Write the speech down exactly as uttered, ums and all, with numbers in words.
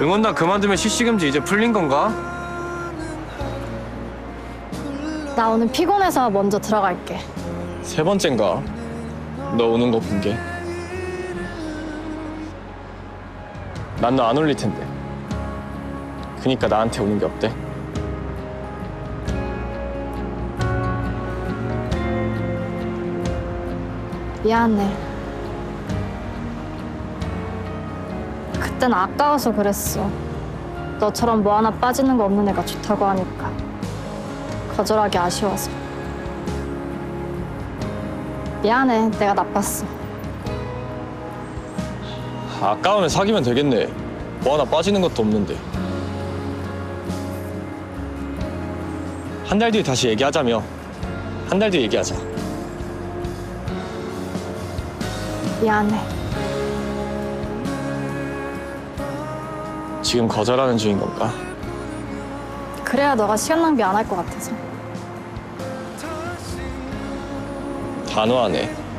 응원단 그만두면 실시금지 이제 풀린 건가? 나 오늘 피곤해서 먼저 들어갈게. 세 번째인가? 너 오는 거 본 게. 난 너 안 올릴 텐데. 그니까 나한테 오는 게 어때? 미안해. 그땐 아까워서 그랬어. 너처럼 뭐 하나 빠지는 거 없는 애가 좋다고 하니까. 거절하기 아쉬워서. 미안해, 내가 나빴어. 아까우면 사귀면 되겠네. 뭐 하나 빠지는 것도 없는데. 한 달 뒤에 다시 얘기하자며. 한 달 뒤에 얘기하자. 미안해. 지금 거절하는 중인 건가? 그래야 너가 시간 낭비 안 할 것 같아서. 단호하네.